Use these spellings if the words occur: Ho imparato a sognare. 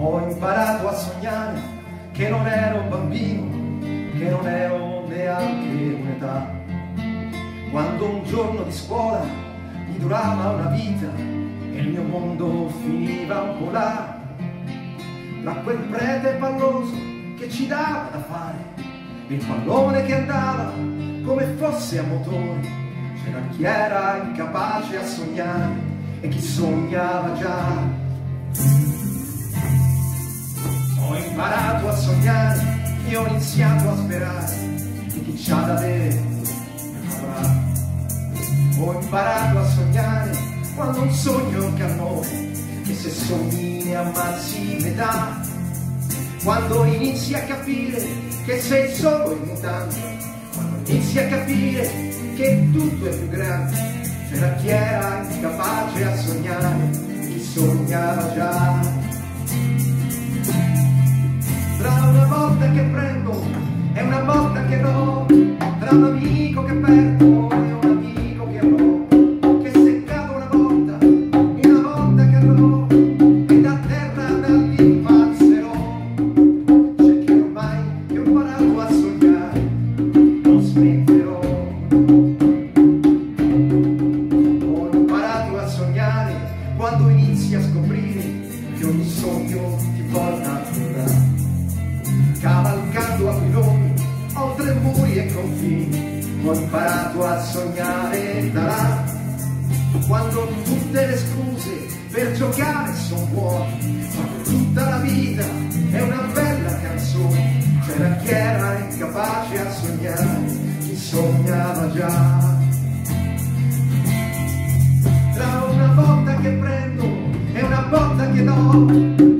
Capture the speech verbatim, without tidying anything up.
Ho imparato a sognare che non ero un bambino, che non ero neanche un'età. Quando un giorno di scuola mi durava una vita e il mio mondo finiva un po' là, da quel prete palloso che ci dava da fare, il pallone che andava come fosse a motore. C'era chi era incapace a sognare e chi sognava già. Ho imparato a sognare e ho iniziato a sperare che chi c'ha da te avrà. Ho imparato a sognare quando un sogno è un cannone e se sogni ne ammazzi metà. Quando inizi a capire che sei solo in mutante, quando inizi a capire che tutto è più grande, c'era chi era incapace a sognare, chi sognava già. Tra una volta che prendo e una volta che no, tra un amico che perdo e un amico che no, che se cado una volta e una volta che no, e da terra dal rimbalzerò. C'è che ormai io ho imparato a sognare, non smetterò. Ho imparato a sognare quando inizi a scoprire che ogni sogno ti porta a terra. Cavalcando a piloni, oltre muri e confini, ho imparato a sognare da là. Quando tutte le scuse per giocare sono buone, ma tutta la vita è una bella canzone, c'era chi era incapace a sognare, chi sognava già. Tra una botta che prendo e una botta che do,